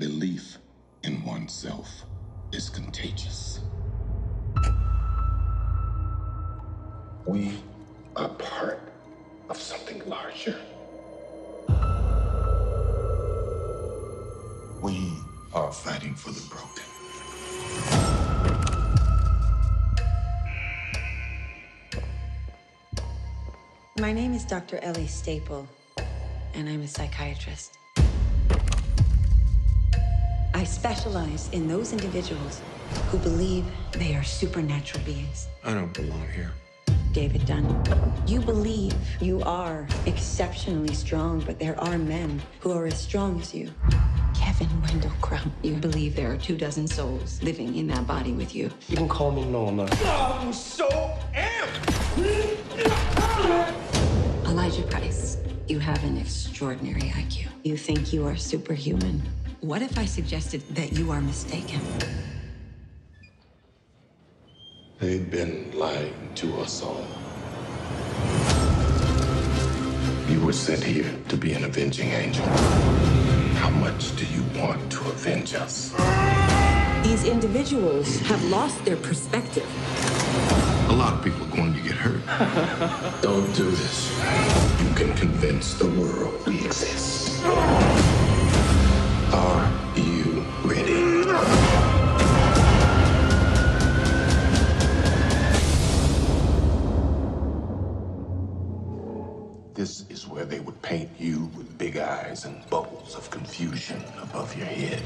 Belief in oneself is contagious. We are part of something larger. We are fighting for the broken. My name is Dr. Ellie Staple, and I'm a psychiatrist. I specialize in those individuals who believe they are supernatural beings. I don't belong here. David Dunn, you believe you are exceptionally strong, but there are men who are as strong as you. Kevin Wendell Crumb, you believe there are 24 souls living in that body with you. You can call me Norma. I'm so am. Elijah Price, you have an extraordinary IQ. You think you are superhuman. What if I suggested that you are mistaken? They've been lying to us all. You were sent here to be an avenging angel. How much do you want to avenge us? These individuals have lost their perspective. A lot of people are going to get hurt. Don't do this. You can convince the world we exist. Are you ready? This is where they would paint you with big eyes and bowls of confusion above your head.